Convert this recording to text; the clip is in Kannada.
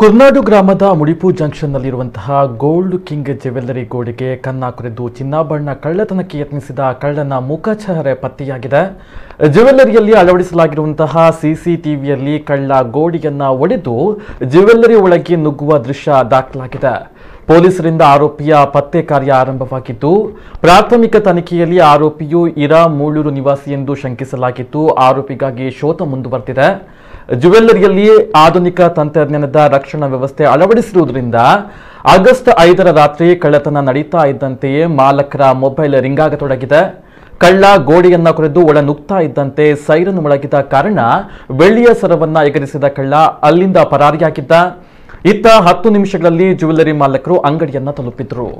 ಕುರ್ನಾಡು ಗ್ರಾಮದ ಮುಡಿಪು ಜಂಕ್ಷನ್ನಲ್ಲಿರುವಂತಹ ಗೋಲ್ಡ್ ಕಿಂಗ್ ಜ್ಯುವೆಲ್ಲರಿ ಗೋಡೆಗೆ ಕನ್ನಾಕುರಿದು ಚಿನ್ನಾಭರಣ ಕಳ್ಳತನಕ್ಕೆ ಯತ್ನಿಸಿದ ಕಳ್ಳನ ಮುಖಚಹರೆ ಪತ್ತೆಯಾಗಿದೆ. ಜ್ಯುವೆಲ್ಲರಿಯಲ್ಲಿ ಅಳವಡಿಸಲಾಗಿರುವಂತಹ ಸಿಸಿಟಿವಿಯಲ್ಲಿ ಕಳ್ಳ ಗೋಡೆಯನ್ನು ಒಡೆದು ಜ್ಯುವೆಲ್ಲರಿ ಒಳಗೆ ನುಗ್ಗುವ ದೃಶ್ಯ ದಾಖಲಾಗಿದೆ. ಪೊಲೀಸರಿಂದ ಆರೋಪಿಯ ಪತ್ತೆ ಕಾರ್ಯ ಆರಂಭವಾಗಿದ್ದು, ಪ್ರಾಥಮಿಕ ತನಿಖೆಯಲ್ಲಿ ಆರೋಪಿಯು ಇರಾ ಮೂಳೂರು ನಿವಾಸಿ ಎಂದು ಶಂಕಿಸಲಾಗಿದ್ದು, ಆರೋಪಿಗಾಗಿ ಶೋಧ ಮುಂದುವರೆದಿದೆ. ಜ್ಯುವೆಲ್ಲರಿಯಲ್ಲಿ ಆಧುನಿಕ ತಂತ್ರಜ್ಞಾನದ ರಕ್ಷಣಾ ವ್ಯವಸ್ಥೆ ಅಳವಡಿಸಿರುವುದರಿಂದ ಆಗಸ್ಟ್ 5ರ ರಾತ್ರಿ ಕಳ್ಳತನ ನಡೀತಾ ಇದ್ದಂತೆಯೇ ಮಾಲಕರ ಮೊಬೈಲ್ ರಿಂಗ್ ಆಗತೊಡಗಿದೆ. ಕಳ್ಳ ಗೋಡೆಯನ್ನು ಕೊರೆದು ಒಳ ನುಗ್ತಾ ಇದ್ದಂತೆ ಸೈರನ್ ಮೊಳಗಿದ ಕಾರಣ ಬೆಳ್ಳಿಯ ಸರವನ್ನು ಎಗರಿಸಿದ ಕಳ್ಳ ಅಲ್ಲಿಂದ ಪರಾರಿಯಾಗಿದ್ದ. ಇತ್ತ 10 ನಿಮಿಷಗಳಲ್ಲಿ ಜ್ಯುವೆಲ್ಲರಿ ಮಾಲಕರು ಅಂಗಡಿಯನ್ನು ತಲುಪಿದ್ರು.